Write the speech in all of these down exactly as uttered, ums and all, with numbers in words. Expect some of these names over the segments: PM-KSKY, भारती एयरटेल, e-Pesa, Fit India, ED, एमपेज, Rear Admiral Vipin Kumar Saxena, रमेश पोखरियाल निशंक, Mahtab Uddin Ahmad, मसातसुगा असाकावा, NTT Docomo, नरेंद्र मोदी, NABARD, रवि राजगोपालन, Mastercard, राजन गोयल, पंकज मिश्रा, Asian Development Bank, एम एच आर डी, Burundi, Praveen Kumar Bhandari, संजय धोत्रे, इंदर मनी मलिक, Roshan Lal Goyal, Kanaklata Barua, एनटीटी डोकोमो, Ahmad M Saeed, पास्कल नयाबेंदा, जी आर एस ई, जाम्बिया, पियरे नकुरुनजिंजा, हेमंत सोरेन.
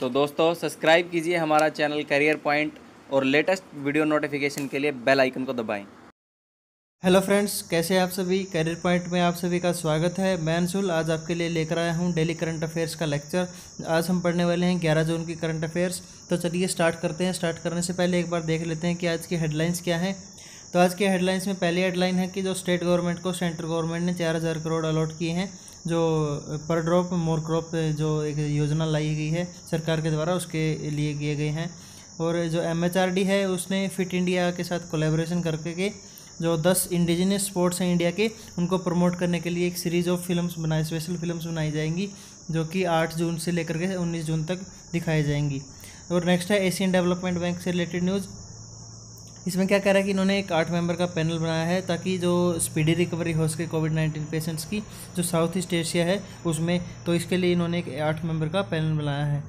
तो दोस्तों सब्सक्राइब कीजिए हमारा चैनल करियर पॉइंट और लेटेस्ट वीडियो नोटिफिकेशन के लिए बेल आइकन को दबाएं। हेलो फ्रेंड्स, कैसे हैं आप सभी। करियर पॉइंट में आप सभी का स्वागत है। मैं अंशुल आज आपके लिए लेकर आया हूं डेली करंट अफेयर्स का लेक्चर। आज हम पढ़ने वाले हैं ग्यारह जून की करंट अफेयर्स। तो चलिए स्टार्ट करते हैं। स्टार्ट करने से पहले एक बार देख लेते हैं कि आज की हेडलाइंस क्या हैं। तो आज के हेडलाइंस में पहली हेडलाइन है कि जो स्टेट गवर्नमेंट को सेंट्रल गवर्नमेंट ने चार हज़ार करोड़ अलॉट किए हैं, जो पर ड्रॉप मोर क्रॉप जो एक योजना लाई गई है सरकार के द्वारा, उसके लिए किए गए हैं। और जो एम एच आर डी है उसने फिट इंडिया के साथ कोलैबोरेशन करके के जो दस इंडिजिनियस स्पोर्ट्स हैं इंडिया के, उनको प्रमोट करने के लिए एक सीरीज़ ऑफ फिल्म्स बनाई स्पेशल फिल्म्स बनाई जाएंगी, जो कि आठ जून से लेकर के उन्नीस जून तक दिखाई जाएंगी। और नेक्स्ट है एशियन डेवलपमेंट बैंक से रिलेटेड न्यूज़। इसमें क्या कह रहा है कि इन्होंने एक आठ मेंबर का पैनल बनाया है ताकि जो स्पीडी रिकवरी हो सके कोविड नाइन्टीन पेशेंट्स की, जो साउथ ईस्ट एशिया है उसमें, तो इसके लिए इन्होंने एक आठ मेंबर का पैनल बनाया है।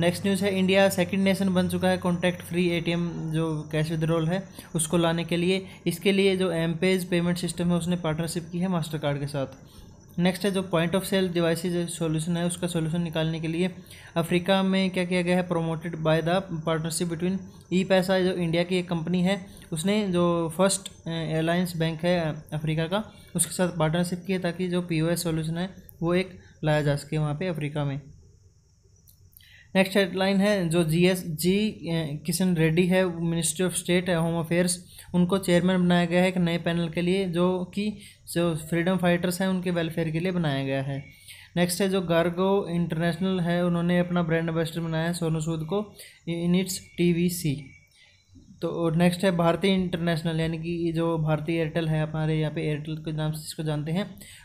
नेक्स्ट न्यूज़ है इंडिया सेकंड नेशन बन चुका है contact free A T M जो कैश विड्रॉल है उसको लाने के लिए। इसके लिए जो एम पेज़ पेमेंट सिस्टम है उसने पार्टनरशिप की है मास्टर कार्ड के साथ। नेक्स्ट है जो point of sale devices solution है उसका सॉल्यूशन निकालने के लिए अफ्रीका में क्या किया गया है, promoted by the partnership between e Paisa जो इंडिया की एक कंपनी है उसने जो फर्स्ट एलायंस बैंक है अफ्रीका का उसके साथ पार्टनरशिप की है, ताकि जो पी ओ एस सॉल्यूशन है वो एक लाया जा सके वहाँ पर अफ्रीका में। नेक्स्ट हेडलाइन है जो G S G Kishan Reddy है ministry of state home affairs, उनको चेयरमैन बनाया गया है एक नए पैनल के लिए, जो कि जो फ्रीडम फाइटर्स हैं उनके वेलफेयर के लिए बनाया गया है। नेक्स्ट है जो गार्गो इंटरनेशनल है उन्होंने अपना ब्रांड एम्बेसडर बनाया है सोनू सूद को in its T V C. तो नेक्स्ट है भारती इंटरनेशनल, यानी कि जो भारती एयरटेल है हमारे यहाँ पे एयरटेल के नाम से इसको जानते हैं,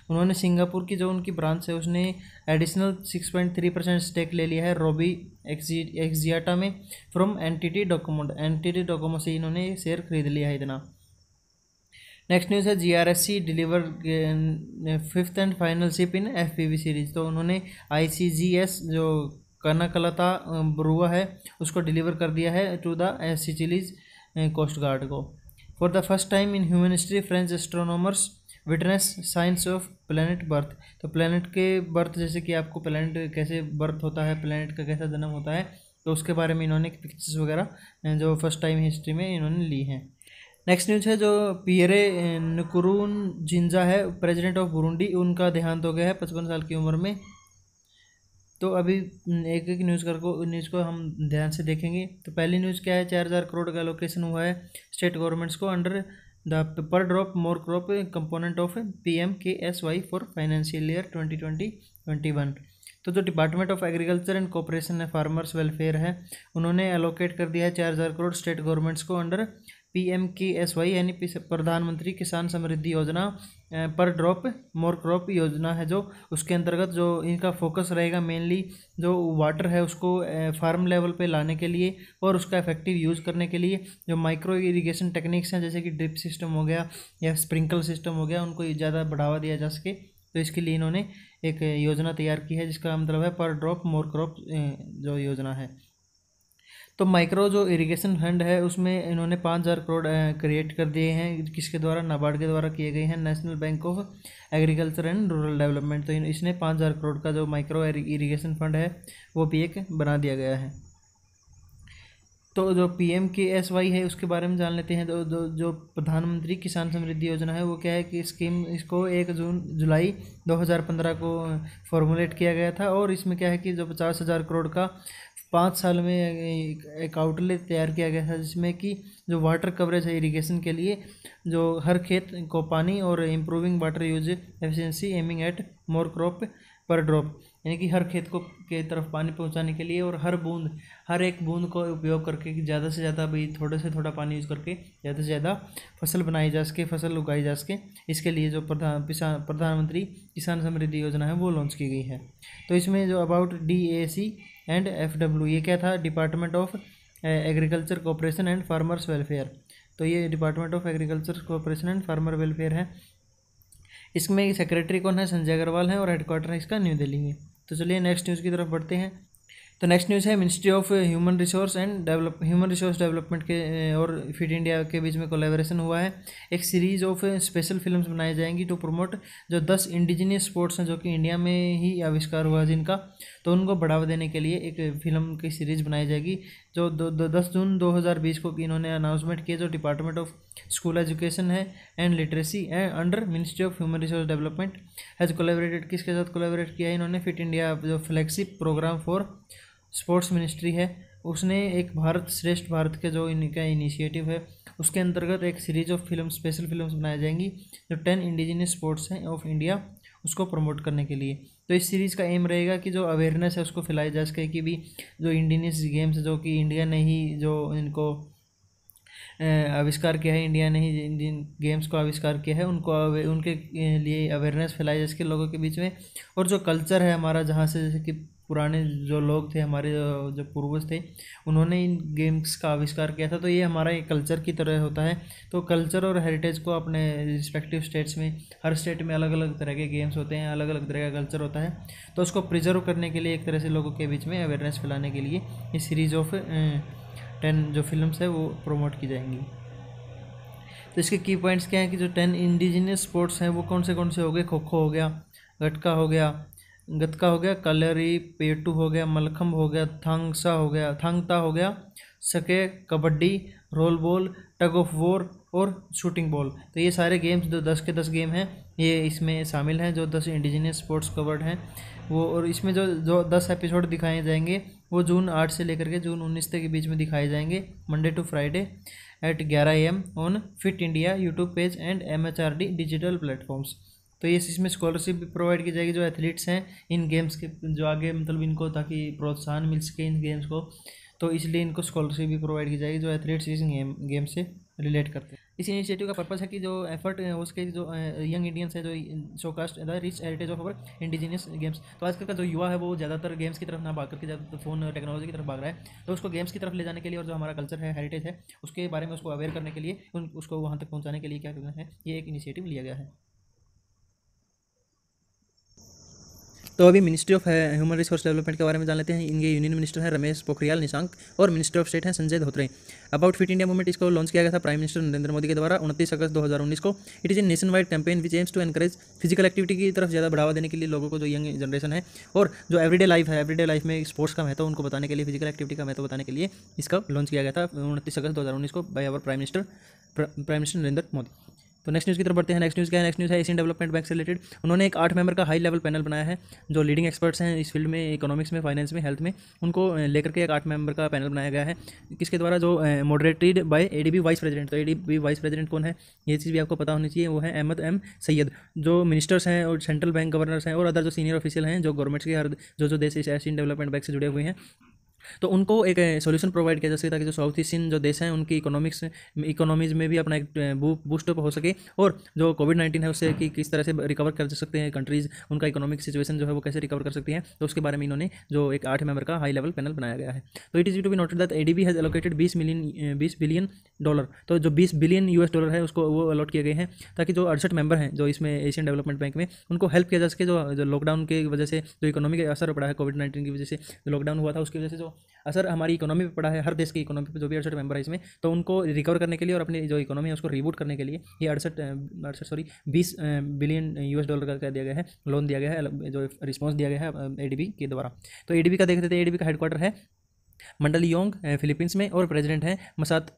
उन्होंने सिंगापुर की जो उनकी ब्रांच है उसने additional six point three percent stake ले लिया है रोबी एक्जी एक्जियाटा में from N T T DoCoMo N T T DoCoMo से इन्होंने शेयर खरीद लिया है इतना। नेक्स्ट न्यूज़ है जी आर एस ई deliver fifth and final ship in F P V series, तो उन्होंने आई सी जी एस जो कनाकलता बरुआ है उसको डिलीवर कर दिया है to the Seychelles coast guard को। For the first time in human history French astronomers witness science of planet birth, तो प्लैनेट के बर्थ जैसे कि आपको प्लैनेट कैसे बर्थ होता है, प्लैनेट का कैसा जन्म होता है, तो उसके बारे में इन्होंने पिक्चर्स वगैरह जो फर्स्ट टाइम हिस्ट्री में इन्होंने ली हैं। नेक्स्ट न्यूज़ है जो पियरे नकुरुनजिंजा है प्रेजिडेंट ऑफ बुरुंडी, उनका देहांत हो गया है पचपन साल की उम्र में। तो अभी एक एक न्यूज़ कर को न्यूज़ को हम ध्यान से देखेंगे। तो पहली न्यूज़ क्या है, चार हज़ार करोड़ का एलोकेशन हुआ है स्टेट गवर्नमेंट्स को under the per drop more crop component of P M K S Y for financial year twenty twenty twenty one. तो जो department of agriculture and cooperation है फार्मर्स वेलफेयर है उन्होंने एलोकेट कर दिया है चार हज़ार करोड़ स्टेट गवर्नमेंट्स को under P M K S Y यानी प्रधानमंत्री किसान समृद्धि योजना पर ड्रॉप मोर क्रॉप योजना है, जो उसके अंतर्गत जो इनका फोकस रहेगा मेनली जो वाटर है उसको फार्म लेवल पे लाने के लिए और उसका इफेक्टिव यूज़ करने के लिए जो माइक्रो इरिगेशन टेक्निक्स हैं जैसे कि ड्रिप सिस्टम हो गया या स्प्रिंकल सिस्टम हो गया, उनको ज़्यादा बढ़ावा दिया जा सके, तो इसके लिए इन्होंने एक योजना तैयार की है जिसका मतलब है पर ड्रॉप मोर क्रॉप जो योजना है। तो माइक्रो जो इरिगेशन फंड है उसमें इन्होंने पाँच हज़ार करोड़ क्रिएट कर दिए हैं, किसके द्वारा, नाबार्ड के द्वारा किए गए हैं, national bank of agriculture and rural development. तो इसने पाँच हज़ार करोड़ का जो माइक्रो इरिगेशन फंड है वो भी एक बना दिया गया है। तो जो P M K S Y है उसके बारे में जान लेते हैं। तो जो जो प्रधानमंत्री किसान समृद्धि योजना है वो क्या है कि स्कीम इसको एक जून जुलाई दो हज़ार पंद्रह को फॉर्मुलेट किया गया था, और इसमें क्या है कि जो पचास हज़ार करोड़ का पाँच साल में एक आउटले तैयार किया गया था, जिसमें कि जो वाटर कवरेज है इरिगेशन के लिए, जो हर खेत को पानी और improving water use efficiency aiming at more crop per drop, यानी कि हर खेत को के तरफ पानी पहुंचाने के लिए और हर बूंद हर एक बूंद को उपयोग करके ज़्यादा से ज़्यादा भी थोड़े से थोड़ा पानी यूज़ करके ज़्यादा से ज़्यादा फसल बनाई जा सके, फसल उगाई जा सके, इसके लिए जो प्रधान प्रधानमंत्री किसान समृद्धि योजना है वो लॉन्च की गई है। तो इसमें जो about D A C and F W ये क्या था, department of agriculture cooperation and farmers welfare, तो ये department of agriculture cooperation and farmer welfare है। इसमें सेक्रेटरी कौन है, संजय अग्रवाल है, और हेडक्वार्टर है इसका न्यू दिल्ली में। तो चलिए नेक्स्ट न्यूज़ की तरफ बढ़ते हैं। तो नेक्स्ट न्यूज़ है ministry of human resource and develop human resource development के और फिट इंडिया के बीच में कोलैबोरेशन हुआ है। एक सीरीज़ ऑफ स्पेशल फिल्म्स बनाई जाएंगी टू प्रोमोट जो दस इंडिजिनियस स्पोर्ट्स हैं जो कि इंडिया में ही आविष्कार हुआ जिनका, तो उनको बढ़ावा देने के लिए एक फिल्म की सीरीज़ बनाई जाएगी जो दो, दो, दस जून दो हज़ार बीस को इन्होंने अनाउंसमेंट किया, जो डिपार्टमेंट ऑफ स्कूल एजुकेशन है and literacy and under ministry of human resource development has collaborated. किसके साथ कोलैबोरेट किया इन्होंने? फिट इंडिया जो flagship programme for sports ministry है उसने एक भारत श्रेष्ठ भारत के जो इनका इनिशिएटिव है उसके अंतर्गत एक series of film special films बनाई जाएंगी जो टेन इंडिजिनियस स्पोर्ट्स हैं ऑफ इंडिया उसको प्रमोट करने के लिए। तो इस सीरीज़ का एम रहेगा कि जो अवेयरनेस है उसको फैलाई जा सके कि भी जो इंडिजिनियस गेम्स जो कि इंडिया ने ही जो इनको आविष्कार किया है, इंडिया ने ही जिन गेम्स को आविष्कार किया है उनको उनके लिए अवेयरनेस फैलाई जा सके लोगों के बीच में। और जो कल्चर है हमारा जहाँ से जैसे कि पुराने जो लोग थे हमारे जो पूर्वज थे उन्होंने इन गेम्स का आविष्कार किया था, तो ये हमारा एक कल्चर की तरह होता है। तो कल्चर और हेरिटेज को अपने रिस्पेक्टिव स्टेट्स में, हर स्टेट में अलग अलग तरह के गेम्स होते हैं, अलग अलग तरह का कल्चर होता है, तो उसको प्रिजर्व करने के लिए एक तरह से लोगों के बीच में अवेयरनेस फैलाने के लिए ये सीरीज़ ऑफ टेन जो फिल्म्स है वो प्रोमोट की जाएंगी। तो इसके की पॉइंट्स क्या हैं कि जो टेन इंडिजिनियस स्पोर्ट्स हैं वो कौन से कौन से हो गए? खो खो हो गया, गटका हो गया गतका हो गया कलरी पेटू हो गया, मलखम्ब हो गया, थांगसा हो गया थांगता हो गया, सके kabaddi, roll ball, tug of war और शूटिंग बॉल। तो ये सारे गेम्स जो दस के दस गेम हैं ये इसमें शामिल हैं जो दस इंडिजिनियस स्पोर्ट्स कवर्ड हैं वो। और इसमें जो जो दस एपिसोड दिखाए जाएंगे वो जून आठ से लेकर के जून उन्नीस तक के बीच में दिखाए जाएंगे, मंडे टू फ्राइडे एट ग्यारह a m on fit India YouTube page and एम एच आर डी digital platforms. तो ये इसमें स्कॉलरशिप भी प्रोवाइड की जाएगी जो एथलीट्स हैं इन गेम्स के, जो आगे मतलब इनको ताकि प्रोत्साहन मिल सके इन गेम्स को, तो इसलिए इनको स्कॉलरशिप भी प्रोवाइड की जाएगी जो एथलीट्स इस गेम गेम से रिलेट करते हैं। इस इनिशिएटिव का पर्पस है कि जो एफर्ट है उसके जो यंग इंडियंस है जो शोकास्ट the rich heritage of our indigenous games. तो आजकल का जो युवा है वो ज़्यादातर गेम्स की तरफ ना भाग करके ज़्यादातर फ़ोन टेक्नोलॉजी की तरफ भाग रहा है, तो उसको गेम्स की तरफ ले जाने के लिए और जो हमारा कल्चर है हेरिटेज है उसके बारे में उसको अवेयर करने के लिए उन उसको वहाँ तक पहुँचाने के लिए क्या करना है, ये एक इनिशिएटिव लिया गया है। तो अभी ministry of human resource development के बारे में जान लेते हैं। इनके यूनियन मिनिस्टर हैं रमेश पोखरियाल निशंक और मिनिस्टर ऑफ स्टेट हैं संजय धोत्रे। About fit India movement इसको लॉन्च किया गया था प्राइम मिनिस्टर नरेंद्र मोदी के द्वारा उनतीस अगस्त दो हज़ार उन्नीस को। It is a nation wide campaign which aims to encourage physical activity की तरफ ज़्यादा बढ़ावा देने के लिए लोगों को, जो यंग जनरेशन है और जो एवरीडे लाइफ है, एवरीडे लाइफ में स्पोर्ट्स का महत्व उनको बताने के लिए, फिजिकल एक्टिविटी का महत्व बताने के लिए इसका लॉन्च किया गया था उनतीस अगस्त दो हज़ार उन्नीस को by our prime minister prime minister नरेंद्र मोदी। तो नेक्स्ट न्यूज़ की तरफ बढ़ते हैं। नेक्स्ट न्यूज़ क्या है? नेक्स्ट न्यूज़ है एशियन डेवलपमेंट बैंक से रिलेटेड। उन्होंने एक आठ मेंबर का हाई लेवल पैनल बनाया है जो लीडिंग एक्सपर्ट्स हैं इस फील्ड में, इकोनॉमिक्स में, फाइनेंस में, हेल्थ में, उनको लेकर के एक आठ मेंबर का पैनल बनाया गया है किसके द्वारा, जो moderated by ADB vice president. तो एडीबी वाइस प्रेसिडेंट कौन है ये चीज़ भी आपको पता होनी चाहिए, वो है अहमद एम सैयद। जो मिनिस्टर्स हैं और सेंट्रल बैंक गवर्नर्स हैं और अदर जो सीनियर ऑफिशियल हैं जो गवर्नमेंट्स के हर जो जो देश एशियन डेवलपमेंट बैंक से जुड़े हुए हैं तो उनको एक सॉल्यूशन प्रोवाइड किया जा सके ताकि जो साउथ ईस्टर्न जो देश हैं उनकी इकोनॉमिक्स इकोनॉमीज़ में भी अपना एक बूस्टअप हो सके और जो कोविड नाइन्टीन है उससे कि किस तरह से रिकवर कर सकते हैं कंट्रीज़, उनका इकोनॉमिक सिचुएशन जो है वो कैसे रिकवर कर सकती हैं, तो उसके बारे में इन्होंने जो एक आठ मेंबर का हाई लेवल पैनल बनाया गया है। तो it is to be noted that ADB has allocated बीस मिलियन बीस बिलियन डॉलर, तो जो बीस बिलियन यूएस डॉलर है उसको वो अलॉट किए गए हैं ताकि जो अड़सठ मेंबर हैं जो इसमें एशियन डेवलपमेंट बैंक में उनको हेल्प किया जा सके। जो लॉकडाउन की वजह से जो इकोनॉमिक असर पड़ा है, कोविड नाइन्टीन की वजह से जो लॉकडाउन हुआ था उसकी वजह से जो असर हमारी इकोनॉमी पे पड़ा है, हर देश की इकोनॉमी पे, जो भी अड़सठ मेंबर है इसमें, तो उनको रिकवर करने के लिए और अपनी जो इकोनॉमी है उसको रिबूट करने के लिए ये अड़सठ अड़सठ सॉरी बीस बिलियन यूएस डॉलर का दिया गया है लोन दिया गया है, जो रिस्पॉन्स दिया गया है एडीबी के द्वारा। तो एडीबी का देखते थे, एडीबी का हेडक्वार्टर है मंडल योंग फिलीपींस में और प्रेसिडेंट है मसात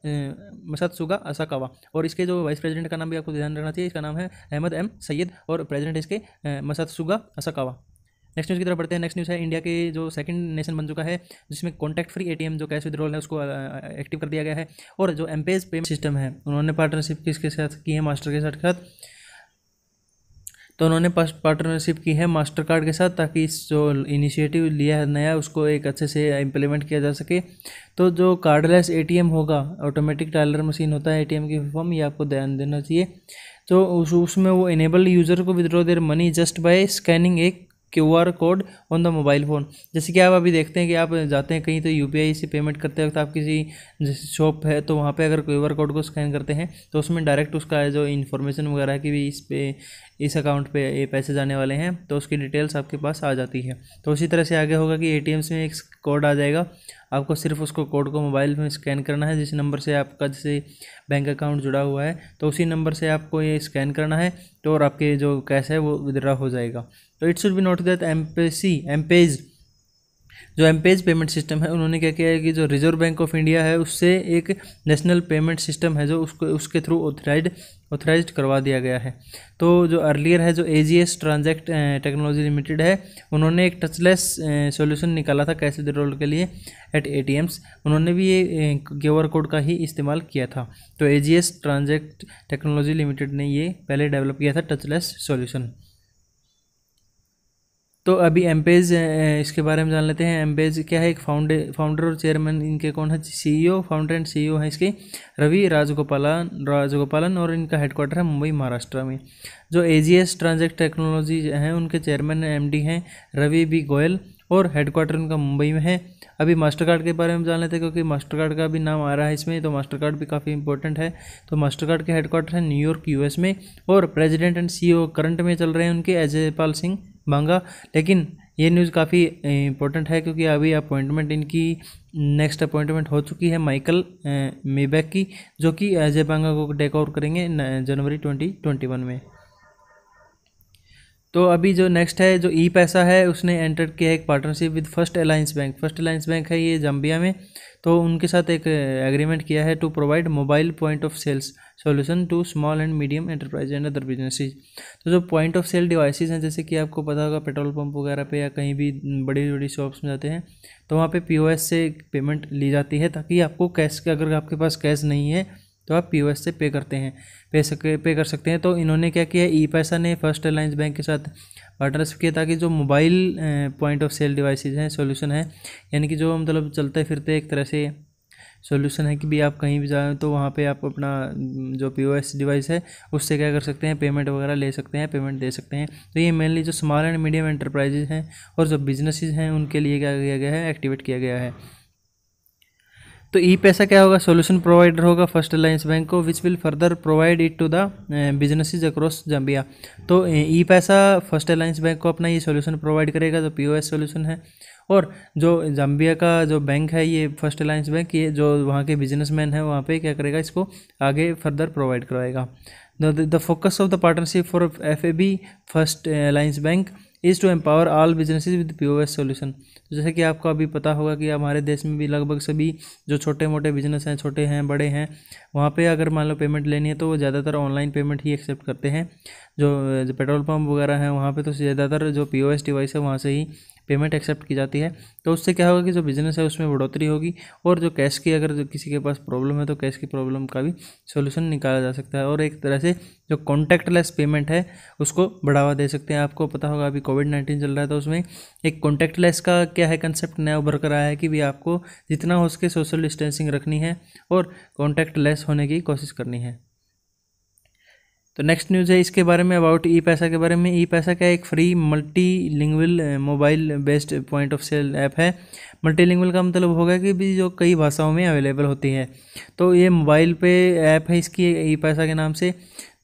मसातसुगा असाकावा और इसके जो वाइस प्रेसिडेंट का नाम भी आपको ध्यान रखना चाहिए, इसका नाम है अहमद एम सैयद और प्रेसिडेंट इसके मसातसुगा असाकावा। नेक्स्ट न्यूज़ की तरफ बढ़ते हैं। नेक्स्ट न्यूज़ है इंडिया के जो सेकंड नेशन बन चुका है जिसमें कॉन्टैक्ट फ्री एटीएम जो कैश विड्रॉल है उसको एक्टिव कर दिया गया है और जो एम-पेसा पेमेंट सिस्टम है उन्होंने पार्टनरशिप किसके साथ की है? मास्टर के साथ साथ तो उन्होंने पार्टनरशिप की है मास्टर कार्ड के साथ ताकि इस जो इनिशिएटिव लिया है नया उसको एक अच्छे से इम्प्लीमेंट किया जा सके। तो जो कार्डलेस एटीएम होगा, ऑटोमेटिक टाइलर मशीन होता है एटीएम की फॉर्म, ये आपको ध्यान देना चाहिए। तो उसमें वो इनेबल यूज़र को withdraw their money just by scanning एक Q R code on the mobile phone. जैसे कि आप अभी देखते हैं कि आप जाते हैं कहीं तो यू पी आई से पेमेंट करते वक्त आप किसी शॉप है तो वहाँ पे अगर क्यू आर कोड को स्कैन करते हैं तो उसमें डायरेक्ट उसका जो इन्फॉर्मेशन वगैरह है कि भी इस पे इस अकाउंट पे ये पैसे जाने वाले हैं तो उसकी डिटेल्स आपके पास आ जाती है। तो उसी तरह से आगे होगा कि ए टी एम में एक कोड आ जाएगा, आपको सिर्फ उसको कोड को मोबाइल में स्कैन करना है जिस नंबर से आपका जैसे बैंक अकाउंट जुड़ा हुआ है तो उसी नंबर से आपको ये स्कैन करना है तो और आपके जो कैश है वो विदड्रा हो जाएगा। तो it should be note that MPC एमपेज जो एमपेज पेमेंट सिस्टम है उन्होंने क्या किया है कि जो रिजर्व बैंक ऑफ इंडिया है उससे एक नेशनल पेमेंट सिस्टम है जो उसको उसके थ्रू ऑथराइज ऑथराइज करवा दिया गया है। तो जो अर्लियर है जो एजीएस ट्रांजैक्ट टेक्नोलॉजी लिमिटेड है उन्होंने एक टचलेस सॉल्यूशन निकाला था कैश विड्रॉल के लिए एट एटीएम्स, उन्होंने भी ये क्यूआर कोड का ही इस्तेमाल किया था। तो एजीएस ट्रांजैक्ट टेक्नोलॉजी लिमिटेड ने ये पहले डेवलप किया था टचलेस सॉल्यूशन। तो अभी एमपेज इसके बारे में जान लेते हैं। एमपेज क्या है, एक फाउंड फाउंडर और चेयरमैन इनके कौन है, सीईओ फाउंडर एंड सीईओ है इसके रवि राजगोपालन राजगोपालन और इनका हेडक्वार्टर है मुंबई महाराष्ट्र में। जो एजीएस ट्रांजैक्ट टेक्नोलॉजी हैं उनके चेयरमैन एमडी हैं रवि बी गोयल और हेडक्वार्टर उनका मुंबई में है। अभी मास्टरकार्ड के बारे में जान लेते हैं क्योंकि मास्टरकार्ड का भी नाम आ रहा है इसमें, तो मास्टरकार्ड भी काफ़ी इंपॉर्टेंट है। तो मास्टरकार्ड के हेडक्वार्टर है न्यूयॉर्क यूएस में और प्रेसिडेंट एंड सीईओ करंट में चल रहे हैं उनके अजयपाल सिंह बांगा। लेकिन ये न्यूज़ काफ़ी इंपॉर्टेंट है क्योंकि अभी अपॉइंटमेंट इनकी नेक्स्ट अपॉइंटमेंट हो चुकी है माइकल मीबैक की, जो कि अजय बांगा को टेक ओवर करेंगे जनवरी ट्वेंटी ट्वेंटी वन में। तो अभी जो नेक्स्ट है जो ई पैसा है उसने एंटर किया है एक partnership with first alliance bank. First alliance bank है ये जाम्बिया में, तो उनके साथ एक एग्रीमेंट किया है to provide mobile point of sales solution to small and medium enterprise and other businesses. तो जो पॉइंट ऑफ सेल डिवाइसेस हैं जैसे कि आपको पता होगा पेट्रोल पंप वगैरह पे या कहीं भी बड़ी बड़ी शॉप्स में जाते हैं तो वहाँ पे पीओएस से पेमेंट ली जाती है ताकि आपको कैश के अगर आपके पास कैश नहीं है तो आप पीओएस से पे करते हैं पे सके पे कर सकते हैं। तो इन्होंने क्या किया, ई पैसा ने फर्स्ट अलायंस बैंक के साथ पार्टनरशिप किया ताकि जो mobile point of sale devices हैं सोल्यूशन है यानी कि जो मतलब चलते फिरते एक तरह से सॉल्यूशन है कि भी आप कहीं भी जाए तो वहाँ पे आप अपना जो पीओएस डिवाइस है उससे क्या कर सकते हैं, पेमेंट वगैरह ले सकते हैं, पेमेंट दे सकते हैं। तो ये मेनली जो स्मॉल एंड मीडियम एंटरप्राइजेज हैं और जो बिजनेसेस हैं उनके लिए क्या किया गया है, एक्टिवेट किया गया है। तो ई पैसा क्या होगा, सॉल्यूशन प्रोवाइडर होगा फर्स्ट अलायंस बैंक को which will further provide it to the businesses across जाम्बिया। तो ई पैसा फर्स्ट अलायंस बैंक को अपना ये सॉल्यूशन प्रोवाइड करेगा जो पीओएस सॉल्यूशन है, और जो जाम्बिया का जो बैंक है ये फर्स्ट अलायंस बैंक ये जो वहाँ के बिजनेसमैन है वहाँ पे क्या करेगा, इसको आगे फर्दर प्रोवाइड करवाएगा। The focus of the partnership for F A B first alliance bank is to empower all businesses with POS solution. जैसे कि आपको अभी पता होगा कि हमारे देश में भी लगभग सभी जो छोटे मोटे बिजनेस हैं, छोटे हैं बड़े हैं, वहाँ पे अगर मान लो पेमेंट लेनी है तो वो ज़्यादातर ऑनलाइन पेमेंट ही एक्सेप्ट करते हैं। जो, जो पेट्रोल पंप वगैरह हैं वहाँ पे तो ज़्यादातर जो पीओएस डिवाइस है वहाँ से ही पेमेंट एक्सेप्ट की जाती है। तो उससे क्या होगा कि जो बिज़नेस है उसमें बढ़ोतरी होगी और जो कैश की अगर जो किसी के पास प्रॉब्लम है तो कैश की प्रॉब्लम का भी सॉल्यूशन निकाला जा सकता है और एक तरह से जो कॉन्टैक्टलेस पेमेंट है उसको बढ़ावा दे सकते हैं। आपको पता होगा अभी कोविड नाइन्टीन चल रहा है तो उसमें एक कॉन्टैक्टलेस का क्या है कंसेप्ट नया उभर कर आया है कि भी आपको जितना हो सके सोशल डिस्टेंसिंग रखनी है और कॉन्टैक्टलेस होने की कोशिश करनी है। तो नेक्स्ट न्यूज़ है इसके बारे में अबाउट ई पैसा के बारे में। ई पैसा का एक free multilingual mobile based point of sale app है। मल्टी लिंगुअल का मतलब होगा कि भी जो कई भाषाओं में अवेलेबल होती है। तो ये मोबाइल पे ऐप है इसकी ई पैसा के नाम से।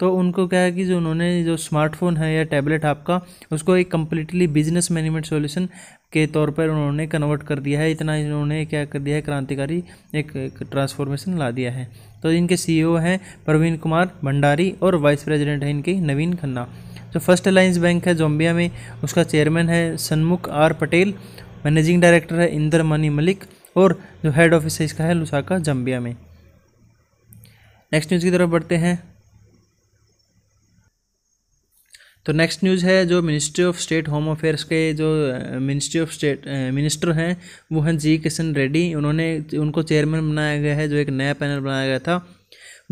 तो उनको क्या है कि जो उन्होंने जो स्मार्टफोन है या टैबलेट आपका उसको एक कम्प्लीटली बिजनेस मैनेजमेंट सोल्यूशन के तौर पर उन्होंने कन्वर्ट कर दिया है। इतना इन्होंने क्या कर दिया है, क्रांतिकारी एक, एक ट्रांसफॉर्मेशन ला दिया है। तो इनके सीईओ हैं प्रवीण कुमार भंडारी और वाइस प्रेसिडेंट हैं इनके नवीन खन्ना। जो फर्स्ट अलायंस बैंक है जाम्बिया में उसका चेयरमैन है सन्मुख आर पटेल, मैनेजिंग डायरेक्टर है इंदर मनी मलिक और जो हेड ऑफिस है इसका है लुसाका जाम्बिया में। नेक्स्ट न्यूज़ की तरफ बढ़ते हैं। तो नेक्स्ट न्यूज़ है जो ministry of state home affairs के जो मिनिस्ट्री ऑफ स्टेट मिनिस्टर हैं वो हैं जी किशन रेड्डी। उन्होंने उनको चेयरमैन बनाया गया है जो एक नया पैनल बनाया गया था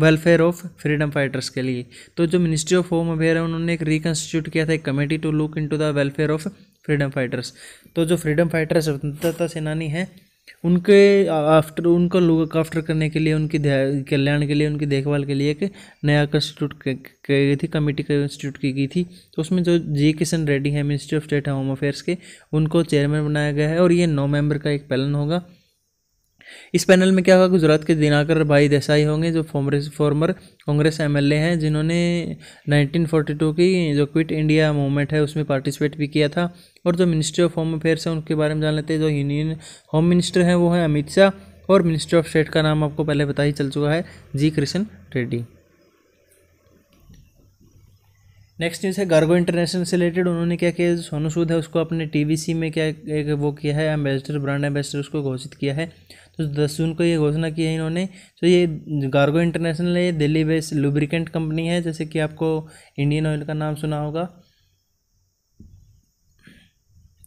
वेलफेयर ऑफ फ्रीडम फाइटर्स के लिए। तो जो मिनिस्ट्री ऑफ होम अफेयर है उन्होंने एक रिकन्स्टिट्यूट किया था एक committee to look into the welfare of freedom fighters. तो जो फ्रीडम फाइटर्स स्वतंत्रता सेनानी हैं उनके आफ्टर उनका लुक आफ्टर करने के लिए, उनकी कल्याण के लिए, उनकी देखभाल के लिए एक नया इंस्टीट्यूट की गई थी, कमेटी इंस्टीट्यूट की गई थी। तो उसमें जो जी किशन रेड्डी है ministry of state home affairs के, उनको चेयरमैन बनाया गया है और ये नौ मेंबर का एक पैनल होगा। इस पैनल में क्या होगा, गुजरात के दिनाकर भाई देसाई होंगे जो फॉर्मर फॉर्मर कांग्रेस एमएलए हैं, जिन्होंने नाइनटीन फोर्टी टू की जो क्विट इंडिया मूवमेंट है उसमें पार्टिसिपेट भी किया था। और जो मिनिस्ट्री ऑफ होम अफेयर्स है उनके बारे में जान लेते हैं। जो यूनियन होम मिनिस्टर हैं वो है अमित शाह, और मिनिस्टर ऑफ स्टेट का नाम आपको पहले पता ही चल चुका है, G Kishan Reddy. Next news है गार्गो इंटरनेशनल से रिलेटेड। उन्होंने क्या किया, सोनू सूद है उसको अपने टीवीसी में क्या एक वो किया है, एम्बेसडर, ब्रांड एम्बेसडर उसको घोषित किया है। तो दस जून को ये घोषणा की है इन्होंने। तो ये गार्गो इंटरनेशनल है, ये दिल्ली बेस्ड लुब्रिकेंट कंपनी है, जैसे कि आपको इंडियन ऑयल का नाम सुना होगा।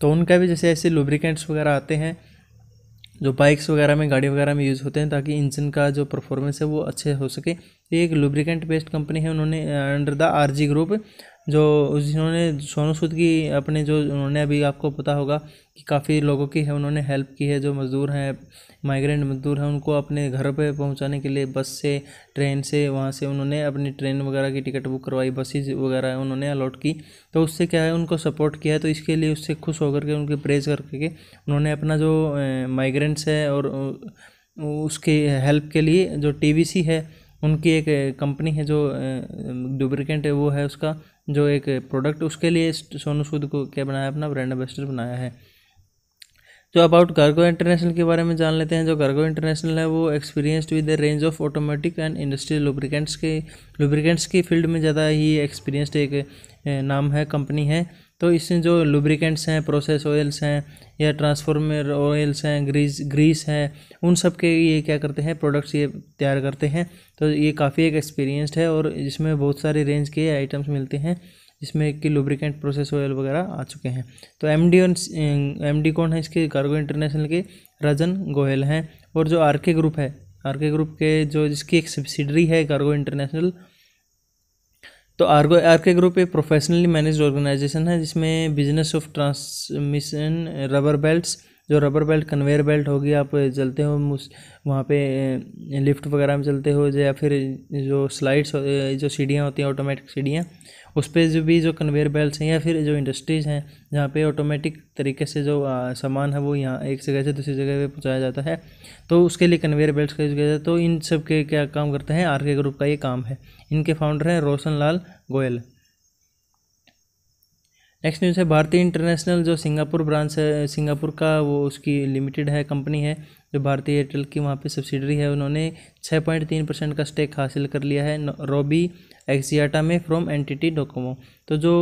तो उनका भी जैसे ऐसे लुब्रिकेंट्स वगैरह आते हैं जो बाइक्स वगैरह में, गाड़ी वगैरह में यूज़ होते हैं, ताकि इंजन का जो परफॉर्मेंस है वो अच्छे हो सके। ये एक लुब्रिकेंट बेस्ड कंपनी है, उन्होंने अंडर द आरजी ग्रुप, जो जिन्होंने सोनू सूद की अपने जो उन्होंने अभी आपको पता होगा कि काफ़ी लोगों की है, उन्होंने हेल्प की है। जो मज़दूर हैं, माइग्रेंट मज़दूर हैं, उनको अपने घर पे पहुंचाने के लिए बस से, ट्रेन से, वहां से उन्होंने अपनी ट्रेन वगैरह की टिकट बुक करवाई, बसेज वगैरह उन्होंने अलॉट की। तो उससे क्या है, उनको सपोर्ट किया है। तो इसके लिए उससे खुश होकर के, उनकी प्रेज करके उन्होंने अपना जो माइग्रेंट्स है और उसके हेल्प के लिए जो टी वी सी है उनकी एक कंपनी है जो डुप्लिकेट है वो है उसका जो एक प्रोडक्ट, उसके लिए सोनू सूद को क्या बनाया, अपना ब्रांड एम्बेसडर बनाया है। तो अबाउट गार्गो इंटरनेशनल के बारे में जान लेते हैं। जो गार्गो इंटरनेशनल है वो experienced with the range of automatic and industrial lubricants के लुब्रिकेंट्स की फील्ड में ज़्यादा ही एक्सपीरियंस्ड एक नाम है, कंपनी है। तो इसमें जो लुब्रिकेंट्स हैं, प्रोसेस ऑयल्स हैं या ट्रांसफॉर्मर ऑयल्स हैं, ग्रीस ग्रीस हैं, उन सब के ये क्या करते हैं, प्रोडक्ट्स ये तैयार करते हैं। तो ये काफ़ी एक एक्सपीरियंस्ड है और इसमें बहुत सारे रेंज के आइटम्स मिलते हैं, जिसमें कि लुब्रिकेंट, प्रोसेस ऑयल वगैरह आ चुके हैं। तो एमडी एमडी कौन है इसके, गार्गो इंटरनेशनल के राजन गोयल हैं। और जो आरके ग्रुप है, आरके ग्रुप के जो जिसकी एक सब्सिडरी है गार्गो इंटरनेशनल, तो आरगो आरके ग्रुप एक प्रोफेशनली मैनेज्ड ऑर्गेनाइजेशन है, जिसमें business of transmission, rubber belts, जो रबर बेल्ट कन्वेयर बेल्ट होगी, आप चलते हो वहाँ पे लिफ्ट वगैरह में चलते हो, या फिर जो स्लाइड्स जो सीढ़ियाँ होती हैं, ऑटोमेटिक सीढ़ियाँ, उस पर जो भी जो कन्वेयर बेल्ट्स हैं, या फिर जो इंडस्ट्रीज़ हैं जहाँ पे ऑटोमेटिक तरीके से जो सामान है वो यहाँ एक जगह से दूसरी जगह पे पहुँचाया जाता है, तो उसके लिए कन्वेयर बेल्ट्स का यूज़ किया जाता है। तो इन सब के क्या काम करते हैं, आरके ग्रुप का ये काम है। इनके फाउंडर हैं रोशन लाल गोयल। नेक्स्ट न्यूज़ है भारती इंटरनेशनल, जो सिंगापुर ब्रांच है, सिंगापुर का वो उसकी लिमिटेड है, कंपनी है जो भारती एयरटेल की वहाँ पे सब्सिडरी है। उन्होंने छह पॉइंट तीन परसेंट का स्टेक हासिल कर लिया है रोबी एक्सियाटा में फ्रॉम एनटीटी डोकोमो। तो जो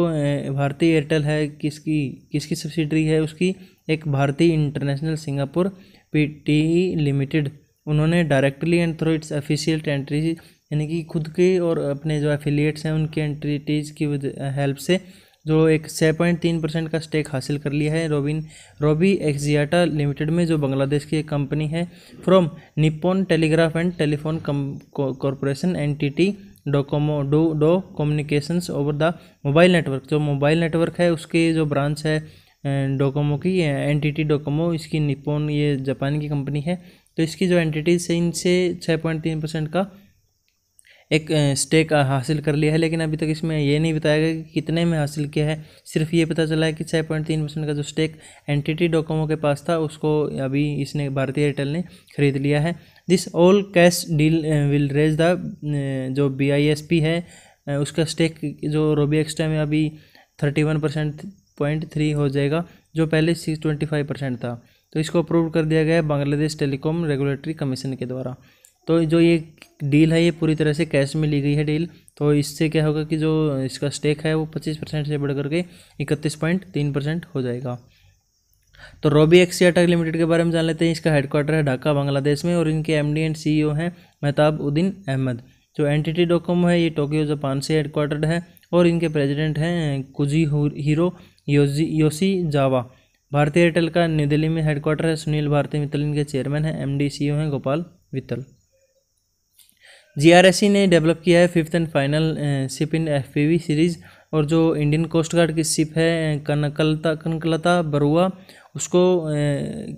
भारती एयरटेल है किसकी किसकी सब्सिडरी है, उसकी एक Bharti international Singapore PTE limited, उन्होंने directly and through its official entries, यानी कि खुद के और अपने जो एफिलिएट्स हैं उनके एंट्रीज़ की हेल्प से जो एक छः पॉइंट तीन परसेंट का स्टेक हासिल कर लिया है रोबिन रोबी एक्सियाटा लिमिटेड में, जो बांग्लादेश की एक कंपनी है, from Nippon telegraph and telephone corporation एनटीटी डोकोमो dough dough communications over the mobile network. जो मोबाइल नेटवर्क है उसके जो ब्रांच है डोकोमो की, एनटीटी डोकोमो, इसकी निप्पॉन ये जापान की कंपनी है। तो इसकी जो एंटिटीज है इनसे छः पॉइंट तीन परसेंट का एक स्टेक हासिल कर लिया है, लेकिन अभी तक इसमें यह नहीं बताया गया कि कितने में हासिल किया है। सिर्फ ये पता चला है कि छः पॉइंट तीन परसेंट का जो स्टेक एनटीटी डोकोमो के पास था उसको अभी इसने भारती एयरटेल ने खरीद लिया है। This all cash deal will raise the जो बीआईएसपी है उसका स्टेक जो रोबी एक्सटा में अभी thirty one percent point three हो जाएगा, जो पहले सिक्स ट्वेंटी फाइव परसेंट था। तो इसको अप्रूव कर दिया गया है बांग्लादेश टेलीकॉम रेगुलेटरी कमीशन के द्वारा। तो जो ये डील है ये पूरी तरह से कैश में ली गई है डील। तो इससे क्या होगा कि जो इसका स्टेक है वो पच्चीस परसेंट से बढ़कर के इकतीस पॉइंट तीन परसेंट हो जाएगा। तो रोबी एक्सियाटा लिमिटेड के बारे में जान लेते हैं। इसका हेडक्वार्टर है ढाका, बांग्लादेश में, और इनके एमडी एंड सीईओ हैं महताब उद्दीन अहमद। जो एनटीटी डोकोमो है ये टोक्यो जापान से हेडक्वार्टर्ड है, और इनके प्रेजिडेंट हैं कुजी हीरो योजी योशी जावा। भारती एयरटेल का नई दिल्ली में हेडक्वार्टर है। सुनील भारती मित्तल इनके चेयरमैन हैं, एमडी सीईओ हैं गोपाल मित्तल। जीआरएसई ने डेवलप किया है fifth and final ship in FPV series और जो इंडियन कोस्ट गार्ड की शिप है कनकलता कनकलता बरुआ, उसको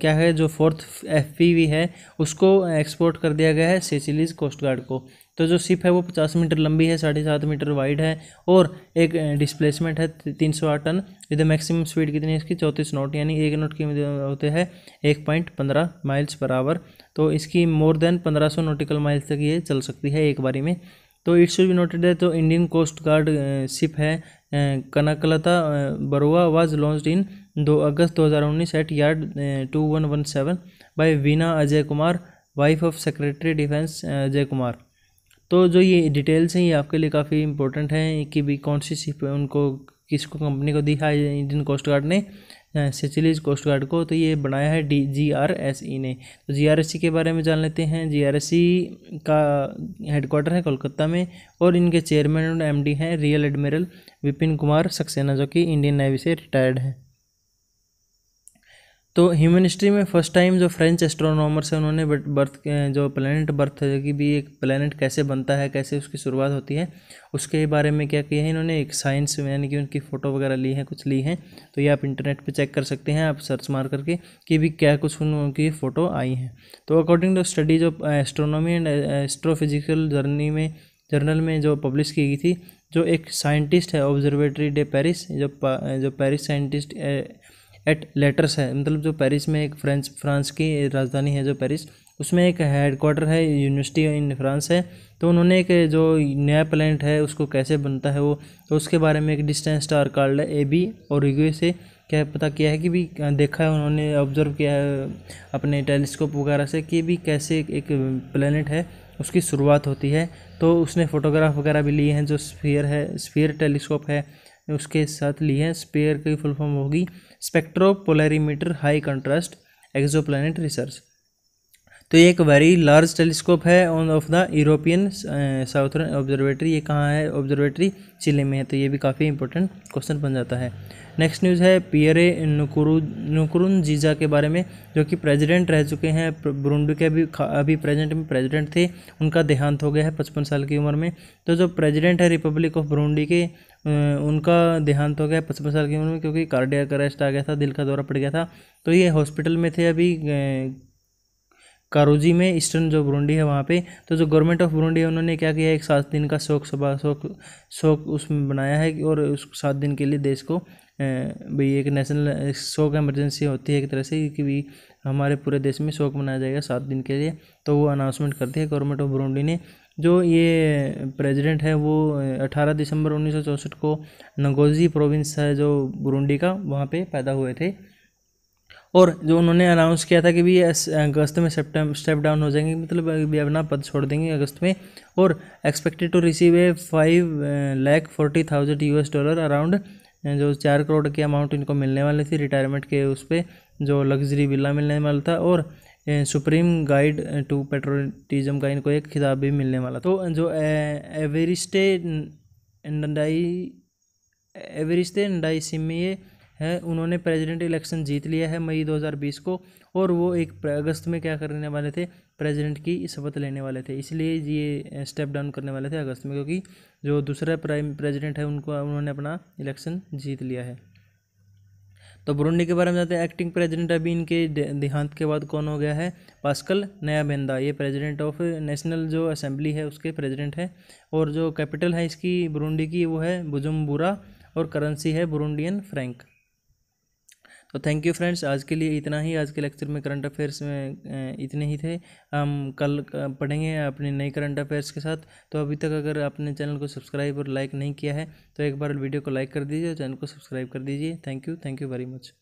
क्या है जो फोर्थ एफपीवी है उसको एक्सपोर्ट कर दिया गया है सेचिलीज कोस्ट गार्ड को। तो जो शिप है वो पचास मीटर लंबी है, साढ़े सात मीटर वाइड है और एक डिस्प्लेसमेंट है तीन सौ आठ टन विद मैक्सिमम स्पीड कितनी है इसकी चौंतीस नॉट, यानी एक नॉट की होते हैं एक पॉइंट पंद्रह माइल्स पर आवर। तो इसकी मोर देन पंद्रह सौ नॉटिकल माइल्स तक ये चल सकती है एक बारी में। तो इट शुड बी नोटेड है तो इंडियन कोस्ट गार्ड शिप है Kanaklata Barua was launched in दो अगस्त दो हज़ार उन्नीस at yard two one one seven by Veena Ajay Kumar, wife of secretary defence Ajay Kumar. तो जो ये डिटेल्स हैं ये आपके लिए काफ़ी इंपॉर्टेंट हैं कि भी कौन सी शिप उनको किसको कंपनी को दी है इंडियन कोस्ट गार्ड ने सेचिलीज कोस्ट गार्ड को। तो ये बनाया है D जी आर एस ई ने। तो जी आर एस सी के बारे में जान लेते हैं। जी आर एस सी का हेडक्वार्टर है कोलकाता में और इनके चेयरमैन और एम डी हैं रियल एडमिरल विपिन कुमार सक्सेना जो कि इंडियन नेवी से रिटायर्ड हैं। तो ह्यूमन हिस्ट्री में फर्स्ट टाइम जो फ्रेंच एस्ट्रोनॉमर्स हैं उन्होंने बर्थ जो प्लैनेट बर्थ है कि भी एक प्लैनेट कैसे बनता है कैसे उसकी शुरुआत होती है उसके बारे में क्या किया है इन्होंने एक साइंस में, यानी कि उनकी फ़ोटो वगैरह ली है कुछ ली हैं। तो ये आप इंटरनेट पे चेक कर सकते हैं आप सर्च मार करके कि भी क्या कुछ उनकी फ़ोटो आई हैं। तो अकॉर्डिंग टू स्टडी जो एस्ट्रोनॉमी एंड एस्ट्रोफिजिकल जर्नी में जर्नल में जो पब्लिश की गई थी, जो एक साइंटिस्ट है ऑब्जर्वेटरी डे पेरिस जो जो पेरिस साइंटिस्ट एट लेटर्स है, मतलब जो पेरिस में एक फ्रेंच फ्रांस की राजधानी है जो पेरिस उसमें एक हेडक्वार्टर है यूनिवर्सिटी इन फ्रांस है। तो उन्होंने एक जो नया प्लैनेट है उसको कैसे बनता है वो तो उसके बारे में एक डिस्टेंस स्टार कार्ड है ए बी और यूए से क्या पता किया है कि भी देखा है उन्होंने ऑब्जर्व किया है अपने टेलीस्कोप वगैरह से कि भी कैसे एक प्लैनेट है उसकी शुरुआत होती है। तो उसने फ़ोटोग्राफ वगैरह भी लिए हैं जो स्फीयर है स्फीयर टेलीस्कोप है उसके साथ ली है। स्पेयर की फुल फॉर्म होगी spectropolarimeter high contrast exoplanet research. तो ये एक वेरी लार्ज टेलीस्कोप है on of the European southern observatory. ये कहाँ है ऑब्जर्वेटरी? चिली में है। तो ये भी काफ़ी इंपॉर्टेंट क्वेश्चन बन जाता है। नेक्स्ट न्यूज़ है पियर नकुरु नकुरुनजीजा के बारे में जो कि प्रेसिडेंट रह चुके हैं बुरुंडी के, अभी अभी प्रेजेंट में प्रेसिडेंट थे, उनका देहांत हो गया है पचपन साल की उम्र में। तो जो प्रेसिडेंट है रिपब्लिक ऑफ बुरुंडी के उनका देहांत हो गया पचपन साल की उम्र में क्योंकि कार्डियक अरेस्ट आ गया था, दिल का दौरा पड़ गया था। तो ये हॉस्पिटल में थे अभी कारोजी में, ईस्टर्न जो बुरुंडी है वहाँ पे। तो जो गवर्नमेंट ऑफ बुरुंडी है उन्होंने क्या किया एक सात दिन का शोक सभा शोक शोक उसमें बनाया है और उस सात दिन के लिए देश को भाई एक नेशनल शोक एमरजेंसी होती है एक तरह से कि भी हमारे पूरे देश में शोक मनाया जाएगा सात दिन के लिए। तो वो अनाउंसमेंट करती है गवर्नमेंट ऑफ बुरुंडी ने। जो ये प्रेसिडेंट है वो अठारह दिसंबर उन्नीस सौ चौंसठ को नगोजी प्रोविंस है जो बुरुंडी का वहाँ पे पैदा हुए थे। और जो उन्होंने अनाउंस किया था कि भी अगस्त में सेप्टेम्बर स्टेप डाउन हो जाएंगे, मतलब भी अपना पद छोड़ देंगे अगस्त में। और expected to receive a five lakh forty thousand US dollar around जो चार करोड़ के अमाउंट इनको मिलने वाले थे रिटायरमेंट के उस पर, जो लग्जरी विला मिलने वाला था और सुप्रीम गाइड टू पेट्रोटिज़म का इनको एक खिताब भी मिलने वाला। तो जो एवरिस्टे नंडाई एवरिस्टे नंडाई सिमे है उन्होंने प्रेसिडेंट इलेक्शन जीत लिया है मई दो हज़ार बीस को और वो एक अगस्त में क्या करने वाले थे प्रेसिडेंट की शपथ लेने वाले थे, इसलिए ये स्टेप डाउन करने वाले थे अगस्त में क्योंकि जो दूसरा प्राइम प्रेसिडेंट है उनको उन्होंने अपना इलेक्शन जीत लिया है। तो बुरुंडी के बारे में जानते हैं। एक्टिंग प्रेसिडेंट अभी इनके देहांत के बाद कौन हो गया है पास्कल नयाबेंदा। ये प्रेसिडेंट ऑफ नेशनल जो असेंबली है उसके प्रेसिडेंट है और जो कैपिटल है इसकी बुरुंडी की वो है बुजुम्बुरा और करेंसी है बुरुंडियन फ्रैंक। तो थैंक यू फ्रेंड्स, आज के लिए इतना ही। आज के लेक्चर में करंट अफेयर्स में इतने ही थे, हम कल पढ़ेंगे अपने नए करंट अफेयर्स के साथ। तो अभी तक अगर आपने चैनल को सब्सक्राइब और लाइक नहीं किया है तो एक बार वीडियो को लाइक कर दीजिए और चैनल को सब्सक्राइब कर दीजिए। Thank you, thank you very much.